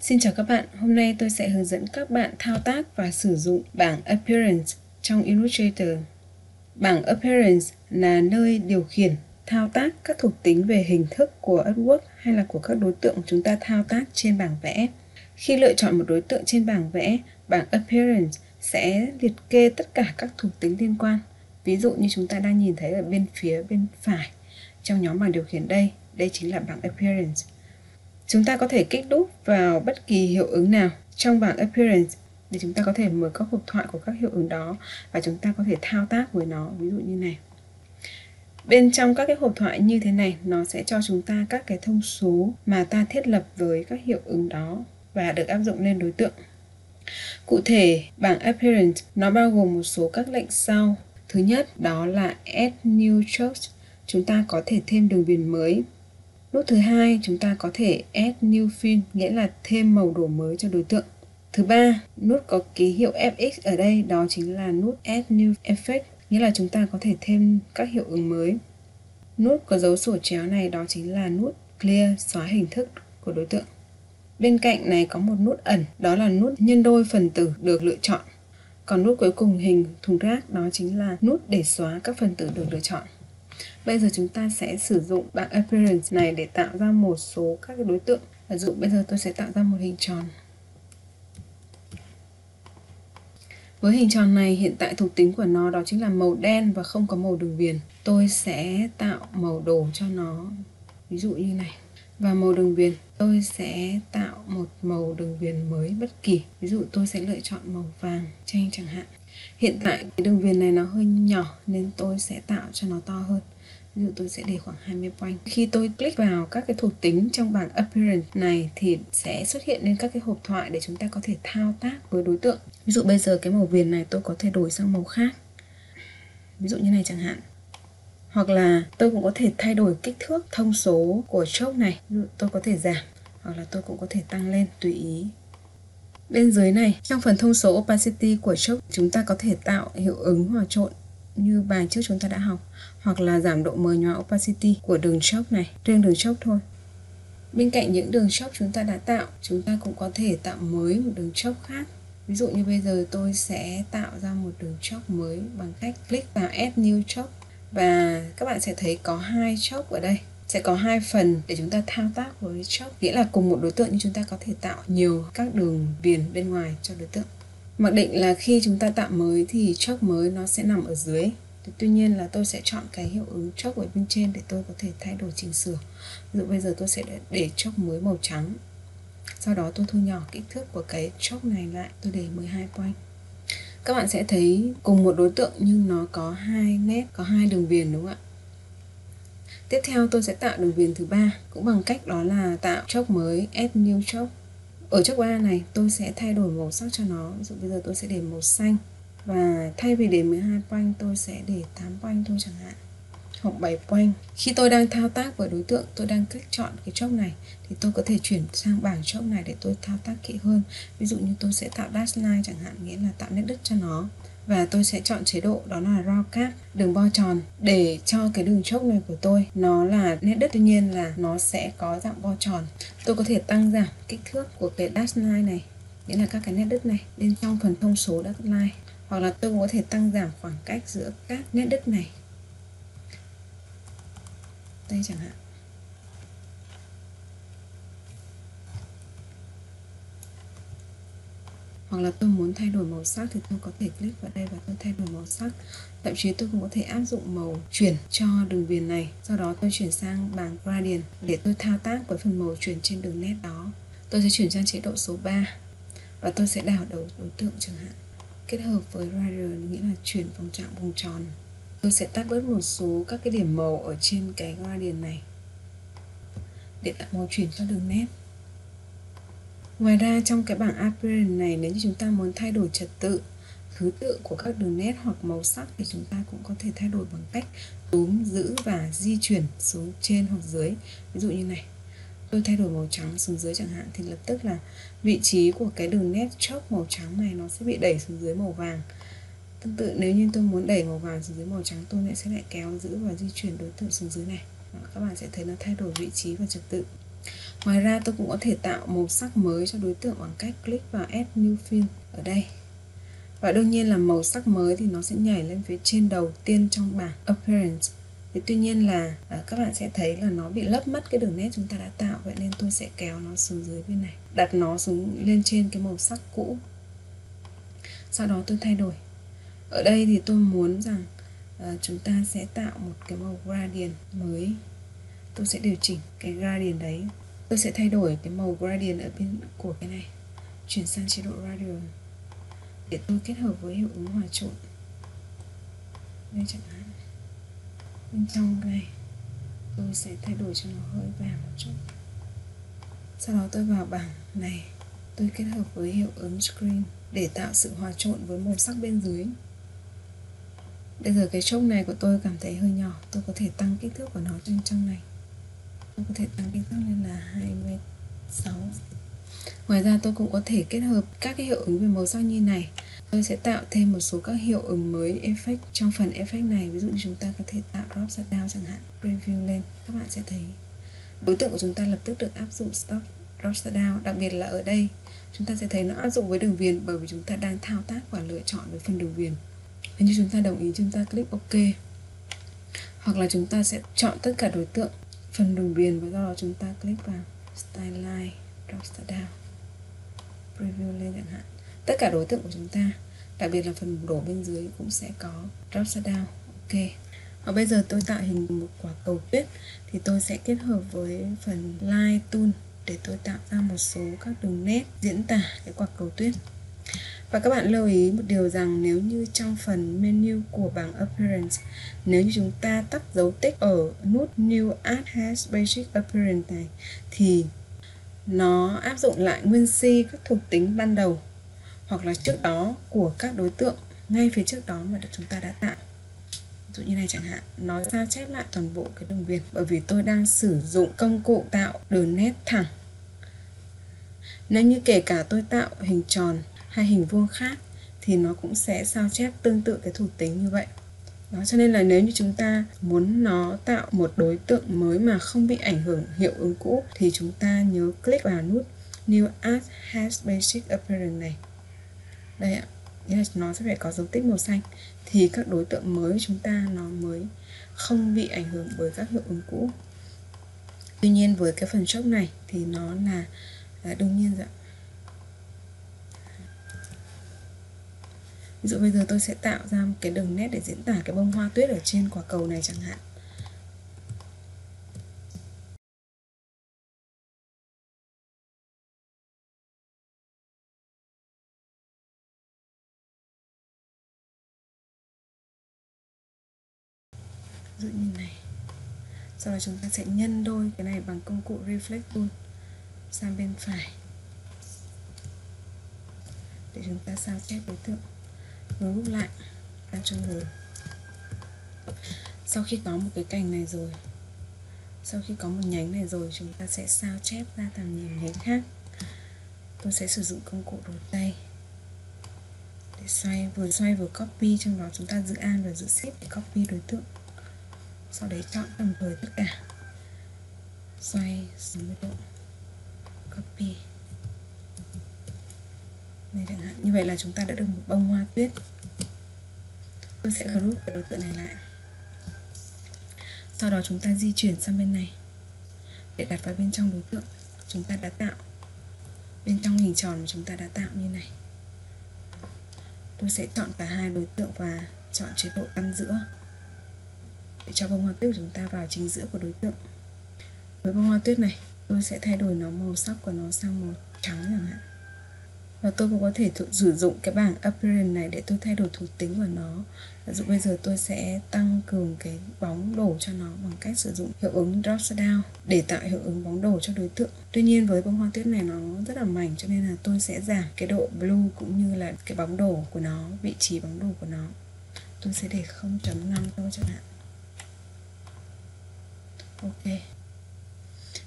Xin chào các bạn, hôm nay tôi sẽ hướng dẫn các bạn thao tác và sử dụng bảng Appearance trong Illustrator. Bảng Appearance là nơi điều khiển, thao tác các thuộc tính về hình thức của artwork hay là của các đối tượng chúng ta thao tác trên bảng vẽ. Khi lựa chọn một đối tượng trên bảng vẽ, bảng Appearance sẽ liệt kê tất cả các thuộc tính liên quan. Ví dụ như chúng ta đang nhìn thấy ở bên phía bên phải trong nhóm bảng điều khiển đây chính là bảng Appearance. Chúng ta có thể kích đúp vào bất kỳ hiệu ứng nào trong bảng Appearance để chúng ta có thể mở các hộp thoại của các hiệu ứng đó và chúng ta có thể thao tác với nó, ví dụ như này. Bên trong các cái hộp thoại như thế này, nó sẽ cho chúng ta các cái thông số mà ta thiết lập với các hiệu ứng đó và được áp dụng lên đối tượng. Cụ thể, bảng Appearance nó bao gồm một số các lệnh sau. Thứ nhất đó là Add New Choice, chúng ta có thể thêm đường viền mới. Nút thứ hai, chúng ta có thể Add New Fill, nghĩa là thêm màu đổ mới cho đối tượng. Thứ ba, nút có ký hiệu FX ở đây, đó chính là nút Add New Effect, nghĩa là chúng ta có thể thêm các hiệu ứng mới. Nút có dấu sổ chéo này, đó chính là nút Clear, xóa hình thức của đối tượng. Bên cạnh này có một nút ẩn, đó là nút nhân đôi phần tử được lựa chọn. Còn nút cuối cùng hình thùng rác, đó chính là nút để xóa các phần tử được lựa chọn. Bây giờ chúng ta sẽ sử dụng bảng Appearance này để tạo ra một số các đối tượng. Ví dụ bây giờ tôi sẽ tạo ra một hình tròn. Với hình tròn này, hiện tại thuộc tính của nó đó chính là màu đen và không có màu đường viền. Tôi sẽ tạo màu đổ cho nó, ví dụ như này. Và màu đường viền, tôi sẽ tạo một màu đường viền mới bất kỳ. Ví dụ tôi sẽ lựa chọn màu vàng chanh chẳng hạn. Hiện tại cái đường viền này nó hơi nhỏ nên tôi sẽ tạo cho nó to hơn. Ví dụ tôi sẽ để khoảng 20 point. Khi tôi click vào các cái thuộc tính trong bảng Appearance này thì sẽ xuất hiện lên các cái hộp thoại để chúng ta có thể thao tác với đối tượng. Ví dụ bây giờ cái màu viền này tôi có thể đổi sang màu khác. Ví dụ như này chẳng hạn. Hoặc là tôi cũng có thể thay đổi kích thước thông số của chốt này. Ví dụ tôi có thể giảm hoặc là tôi cũng có thể tăng lên tùy ý. Bên dưới này, trong phần thông số opacity của chốt, chúng ta có thể tạo hiệu ứng hòa trộn như bài trước chúng ta đã học, hoặc là giảm độ mờ nhòa opacity của đường chốt này, riêng đường chốt thôi. Bên cạnh những đường chốt chúng ta đã tạo, chúng ta cũng có thể tạo mới một đường chốt khác. Ví dụ như bây giờ tôi sẽ tạo ra một đường chốt mới bằng cách click vào Add New Chop. Và các bạn sẽ thấy có hai chop ở đây, sẽ có hai phần để chúng ta thao tác với chop, nghĩa là cùng một đối tượng nhưng chúng ta có thể tạo nhiều các đường viền bên ngoài cho đối tượng. Mặc định là khi chúng ta tạo mới thì chop mới nó sẽ nằm ở dưới. Tuy nhiên là tôi sẽ chọn cái hiệu ứng chop ở bên trên để tôi có thể thay đổi chỉnh sửa. Ví dụ bây giờ tôi sẽ để chop mới màu trắng. Sau đó tôi thu nhỏ kích thước của cái chop này lại, tôi để 12 point. Các bạn sẽ thấy cùng một đối tượng nhưng nó có hai nét, có hai đường viền, đúng không ạ? Tiếp theo tôi sẽ tạo đường viền thứ ba cũng bằng cách đó là tạo chốt mới, Add New Chop. Ở chốt 3 này tôi sẽ thay đổi màu sắc cho nó. Ví dụ bây giờ tôi sẽ để màu xanh và thay vì để 12 point tôi sẽ để 8 point thôi chẳng hạn, hoặc 7 point. Khi tôi đang thao tác với đối tượng, tôi đang click chọn cái chốt này thì tôi có thể chuyển sang bảng chốt này để tôi thao tác kỹ hơn. Ví dụ như tôi sẽ tạo dash line chẳng hạn, nghĩa là tạo nét đứt cho nó. Và tôi sẽ chọn chế độ đó là round cap, đường bo tròn, để cho cái đường chốt này của tôi nó là nét đứt, tuy nhiên là nó sẽ có dạng bo tròn. Tôi có thể tăng giảm kích thước của cái dash line này, nghĩa là các cái nét đứt này bên trong phần thông số dash line, hoặc là tôi cũng có thể tăng giảm khoảng cách giữa các nét đứt này đây chẳng hạn. Hoặc là tôi muốn thay đổi màu sắc thì tôi có thể click vào đây và tôi thay đổi màu sắc. Thậm chí tôi cũng có thể áp dụng màu chuyển cho đường viền này. Sau đó tôi chuyển sang bảng gradient để tôi thao tác với phần màu chuyển trên đường nét đó. Tôi sẽ chuyển sang chế độ số 3 và tôi sẽ đảo đầu đối tượng chẳng hạn. Kết hợp với gradient nghĩa là chuyển vòng trạng vòng tròn. Tôi sẽ tắt bớt một số các cái điểm màu ở trên cái gradient này để tạo màu chuyển cho đường nét. Ngoài ra trong cái bảng Appearance này, nếu như chúng ta muốn thay đổi trật tự, thứ tự của các đường nét hoặc màu sắc thì chúng ta cũng có thể thay đổi bằng cách túm, giữ và di chuyển xuống trên hoặc dưới. Ví dụ như này, tôi thay đổi màu trắng xuống dưới chẳng hạn thì lập tức là vị trí của cái đường nét chóp màu trắng này nó sẽ bị đẩy xuống dưới màu vàng. Tương tự nếu như tôi muốn đẩy màu vàng xuống dưới màu trắng, tôi sẽ lại kéo, giữ và di chuyển đối tượng xuống dưới này. Các bạn sẽ thấy nó thay đổi vị trí và trật tự. Ngoài ra tôi cũng có thể tạo màu sắc mới cho đối tượng bằng cách click vào Add New Fill ở đây. Và đương nhiên là màu sắc mới thì nó sẽ nhảy lên phía trên đầu tiên trong bảng Appearance. Thì tuy nhiên là các bạn sẽ thấy là nó bị lấp mất cái đường nét chúng ta đã tạo. Vậy nên tôi sẽ kéo nó xuống dưới bên này, đặt nó xuống lên trên cái màu sắc cũ. Sau đó tôi thay đổi. Ở đây thì tôi muốn rằng chúng ta sẽ tạo một cái màu gradient mới. Tôi sẽ điều chỉnh cái gradient đấy. Tôi sẽ thay đổi cái màu gradient ở bên của cái này, chuyển sang chế độ radial để tôi kết hợp với hiệu ứng hòa trộn. Đây chẳng hạn, bên trong này tôi sẽ thay đổi cho nó hơi vàng một chút. Sau đó tôi vào bảng này, tôi kết hợp với hiệu ứng screen để tạo sự hòa trộn với màu sắc bên dưới. Bây giờ cái trông này của tôi cảm thấy hơi nhỏ, tôi có thể tăng kích thước của nó trên trong này. Tôi có thể tăng kích thước lên là 26. Ngoài ra tôi cũng có thể kết hợp các cái hiệu ứng về màu sắc như này. Tôi sẽ tạo thêm một số các hiệu ứng mới effect trong phần effect này. Ví dụ như chúng ta có thể tạo drop shadow chẳng hạn. Preview lên, các bạn sẽ thấy đối tượng của chúng ta lập tức được áp dụng drop shadow. Đặc biệt là ở đây chúng ta sẽ thấy nó áp dụng với đường viền, bởi vì chúng ta đang thao tác và lựa chọn với phần đường viền. Nếu như chúng ta đồng ý, chúng ta click OK. Hoặc là chúng ta sẽ chọn tất cả đối tượng phần đường viền và do đó chúng ta click vào Style Line, Drop Shadow, Preview lên chẳng hạn. Tất cả đối tượng của chúng ta, đặc biệt là phần đổ bên dưới cũng sẽ có Drop Shadow. OK. Và bây giờ tôi tạo hình một quả cầu tuyết thì tôi sẽ kết hợp với phần Line Tool để tôi tạo ra một số các đường nét diễn tả cái quả cầu tuyết. Và các bạn lưu ý một điều rằng nếu như trong phần menu của bảng Appearance, nếu như chúng ta tắt dấu tích ở nút New Add Has Basic Appearance này thì nó áp dụng lại nguyên si các thuộc tính ban đầu hoặc là trước đó của các đối tượng ngay phía trước đó mà chúng ta đã tạo. Ví dụ như này chẳng hạn, nó sao chép lại toàn bộ cái đường viền bởi vì tôi đang sử dụng công cụ tạo đường nét thẳng. Nếu như kể cả tôi tạo hình tròn hay hình vuông khác thì nó cũng sẽ sao chép tương tự cái thuộc tính như vậy. Đó, cho nên là nếu như chúng ta muốn nó tạo một đối tượng mới mà không bị ảnh hưởng hiệu ứng cũ thì chúng ta nhớ click vào nút New Add Has Basic Appearance này. Đây ạ, nghĩa là nó sẽ phải có dấu tích màu xanh thì các đối tượng mới của chúng ta nó mới không bị ảnh hưởng bởi các hiệu ứng cũ. Tuy nhiên với cái phần chốc này thì nó là đương nhiên rồi ạ. Ví dụ bây giờ tôi sẽ tạo ra một cái đường nét để diễn tả cái bông hoa tuyết ở trên quả cầu này chẳng hạn. Ví dụ như này. Sau đó chúng ta sẽ nhân đôi cái này bằng công cụ Reflect Tool sang bên phải để chúng ta sao chép đối tượng. Group lại đang cho người. Sau khi có một cái cành này rồi, sau khi có một nhánh này rồi, chúng ta sẽ sao chép ra tầm nhìn nhánh khác. Tôi sẽ sử dụng công cụ đột tay để xoay vừa copy, trong đó chúng ta giữ Alt và giữ Shift để copy đối tượng. Sau đấy chọn tầm thời tất cả, xoay 90 độ, copy. Này chẳng hạn, như vậy là chúng ta đã được một bông hoa tuyết. Tôi sẽ group cái đối tượng này lại. Sau đó chúng ta di chuyển sang bên này để đặt vào bên trong đối tượng chúng ta đã tạo. Bên trong hình tròn mà chúng ta đã tạo như này. Tôi sẽ chọn cả hai đối tượng và chọn chế độ căn giữa để cho bông hoa tuyết của chúng ta vào chính giữa của đối tượng. Với bông hoa tuyết này, tôi sẽ thay đổi nó, màu sắc của nó sang màu trắng chẳng hạn. Và tôi cũng có thể sử dụng cái bảng Appearance này để tôi thay đổi thuộc tính của nó. Ví dụ bây giờ tôi sẽ tăng cường cái bóng đổ cho nó bằng cách sử dụng hiệu ứng Drop Shadow để tạo hiệu ứng bóng đổ cho đối tượng. Tuy nhiên với bông hoa tuyết này nó rất là mảnh cho nên là tôi sẽ giảm cái độ blue cũng như là cái bóng đổ của nó, vị trí bóng đổ của nó. Tôi sẽ để 0.5 thôi chẳng hạn. OK.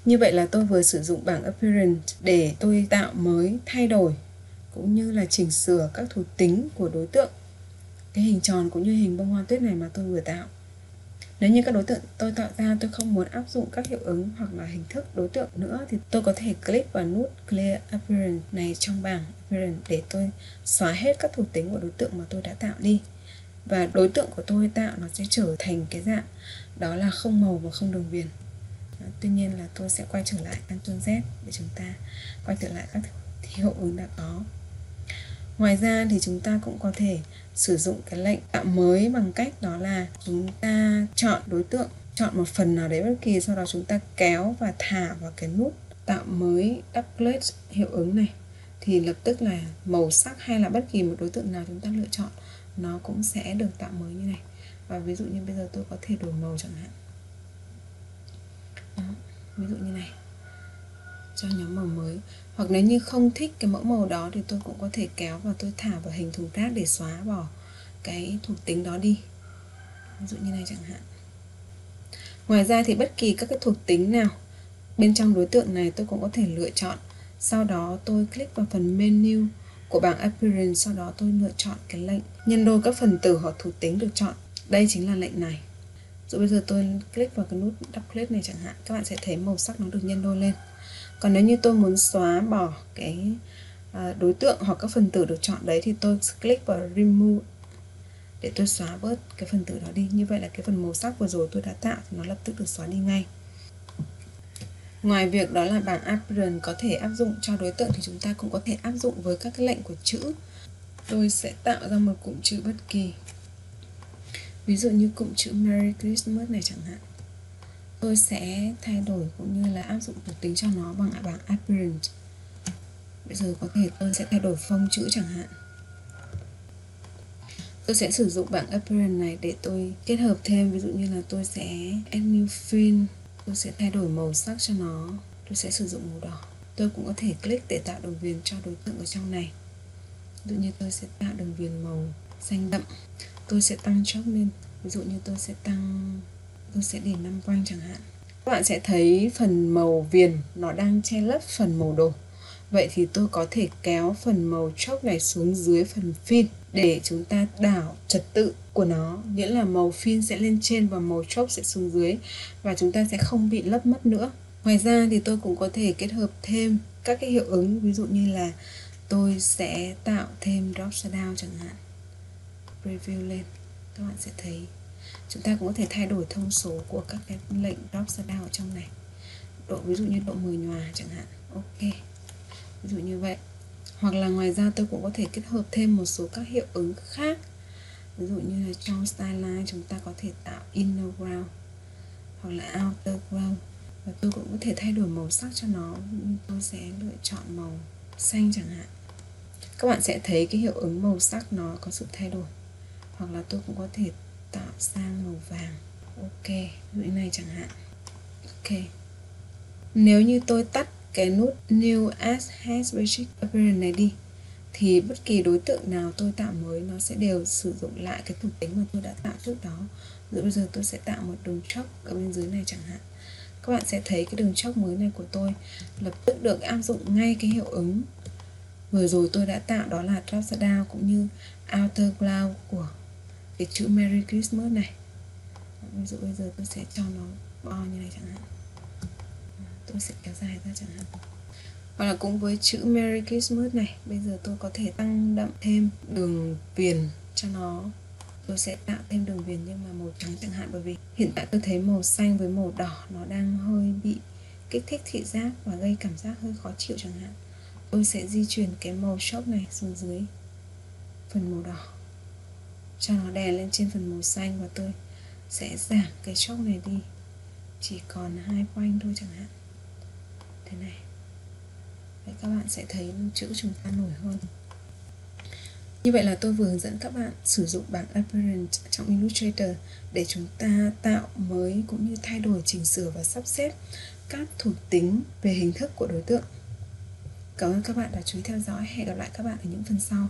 Như vậy là tôi vừa sử dụng bảng Appearance để tôi tạo mới, thay đổi cũng như là chỉnh sửa các thuộc tính của đối tượng, cái hình tròn cũng như hình bông hoa tuyết này mà tôi vừa tạo. Nếu như các đối tượng tôi tạo ra tôi không muốn áp dụng các hiệu ứng hoặc là hình thức đối tượng nữa thì tôi có thể click vào nút Clear Appearance này trong bảng Appearance để tôi xóa hết các thuộc tính của đối tượng mà tôi đã tạo đi. Và đối tượng của tôi tạo nó sẽ trở thành cái dạng đó là không màu và không đường viền. Tuy nhiên là tôi sẽ quay trở lại Ctrl Z để chúng ta quay trở lại các hiệu ứng đã có. Ngoài ra thì chúng ta cũng có thể sử dụng cái lệnh tạo mới bằng cách đó là chúng ta chọn đối tượng, chọn một phần nào đấy bất kỳ, sau đó chúng ta kéo và thả vào cái nút tạo mới Double Click hiệu ứng này thì lập tức là màu sắc hay là bất kỳ một đối tượng nào chúng ta lựa chọn nó cũng sẽ được tạo mới như này. Và ví dụ như bây giờ tôi có thể đổi màu chẳng hạn. Đó, ví dụ như này, cho nhóm màu mới. Hoặc nếu như không thích cái mẫu màu đó thì tôi cũng có thể kéo và tôi thả vào hình thùng rác để xóa bỏ cái thuộc tính đó đi. Ví dụ như này chẳng hạn. Ngoài ra thì bất kỳ các cái thuộc tính nào bên trong đối tượng này tôi cũng có thể lựa chọn. Sau đó tôi click vào phần menu của bảng Appearance, sau đó tôi lựa chọn cái lệnh nhân đôi các phần tử hoặc thuộc tính được chọn. Đây chính là lệnh này. Rồi bây giờ tôi click vào cái nút Double Click này chẳng hạn, các bạn sẽ thấy màu sắc nó được nhân đôi lên. Còn nếu như tôi muốn xóa bỏ cái đối tượng hoặc các phần tử được chọn đấy thì tôi click vào Remove để tôi xóa bớt cái phần tử đó đi. Như vậy là cái phần màu sắc vừa rồi tôi đã tạo nó lập tức được xóa đi ngay. Ngoài việc đó là bảng Appearance có thể áp dụng cho đối tượng thì chúng ta cũng có thể áp dụng với các cái lệnh của chữ. Tôi sẽ tạo ra một cụm chữ bất kỳ. Ví dụ như cụm chữ Merry Christmas này chẳng hạn. Tôi sẽ thay đổi cũng như là áp dụng thuộc tính cho nó bằng bảng Appearance. Bây giờ có thể tôi sẽ thay đổi phông chữ chẳng hạn. Tôi sẽ sử dụng bảng Appearance này để tôi kết hợp thêm. Ví dụ như là tôi sẽ Add New Fill. Tôi sẽ thay đổi màu sắc cho nó. Tôi sẽ sử dụng màu đỏ. Tôi cũng có thể click để tạo đường viền cho đối tượng ở trong này. Ví dụ như tôi sẽ tạo đường viền màu xanh đậm. Tôi sẽ tăng chóp lên. Ví dụ như tôi sẽ để 5 quanh chẳng hạn. Các bạn sẽ thấy phần màu viền nó đang che lấp phần màu đỏ. Vậy thì tôi có thể kéo phần màu chóp này xuống dưới phần fill để chúng ta đảo trật tự của nó. Nghĩa là màu fill sẽ lên trên và màu chóp sẽ xuống dưới. Và chúng ta sẽ không bị lấp mất nữa. Ngoài ra thì tôi cũng có thể kết hợp thêm các cái hiệu ứng. Ví dụ như là tôi sẽ tạo thêm drop shadow chẳng hạn. Preview lên. Các bạn sẽ thấy chúng ta cũng có thể thay đổi thông số của các cái lệnh drop shadow ở trong này. Độ ví dụ như độ 10 nhòa chẳng hạn. Ok. Ví dụ như vậy. Hoặc là ngoài ra tôi cũng có thể kết hợp thêm một số các hiệu ứng khác. Ví dụ như là trong Stylize chúng ta có thể tạo Inner Ground hoặc là Outer Ground. Và tôi cũng có thể thay đổi màu sắc cho nó. Tôi sẽ lựa chọn màu xanh chẳng hạn. Các bạn sẽ thấy cái hiệu ứng màu sắc nó có sự thay đổi. Hoặc là tôi cũng có thể tạo sang màu vàng. Ok, ví dụ này chẳng hạn. Ok. Nếu như tôi tắt cái nút New As Has Basic Appearance này đi thì bất kỳ đối tượng nào tôi tạo mới nó sẽ đều sử dụng lại cái thuộc tính mà tôi đã tạo trước đó. Bây giờ tôi sẽ tạo một đường chóp ở bên dưới này chẳng hạn. Các bạn sẽ thấy cái đường chóp mới này của tôi lập tức được áp dụng ngay cái hiệu ứng vừa rồi tôi đã tạo, đó là drop shadow cũng như outer cloud của cái chữ Merry Christmas này. Ví dụ bây giờ tôi sẽ cho nó bo như này chẳng hạn. Tôi sẽ kéo dài ra chẳng hạn. Hoặc là cũng với chữ Merry Christmas này, bây giờ tôi có thể tăng đậm thêm đường viền cho nó. Tôi sẽ tạo thêm đường viền nhưng mà màu trắng chẳng hạn, bởi vì hiện tại tôi thấy màu xanh với màu đỏ nó đang hơi bị kích thích thị giác và gây cảm giác hơi khó chịu chẳng hạn. Tôi sẽ di chuyển cái màu chóp này xuống dưới phần màu đỏ cho nó đè lên trên phần màu xanh, và tôi sẽ giảm cái chóp này đi, chỉ còn 2 quanh thôi chẳng hạn, thế này. Đấy, các bạn sẽ thấy chữ chúng ta nổi hơn. Như vậy là tôi vừa hướng dẫn các bạn sử dụng bảng Appearance trong Illustrator để chúng ta tạo mới cũng như thay đổi, chỉnh sửa và sắp xếp các thuộc tính về hình thức của đối tượng. Cảm ơn các bạn đã chú ý theo dõi. Hẹn gặp lại các bạn ở những phần sau.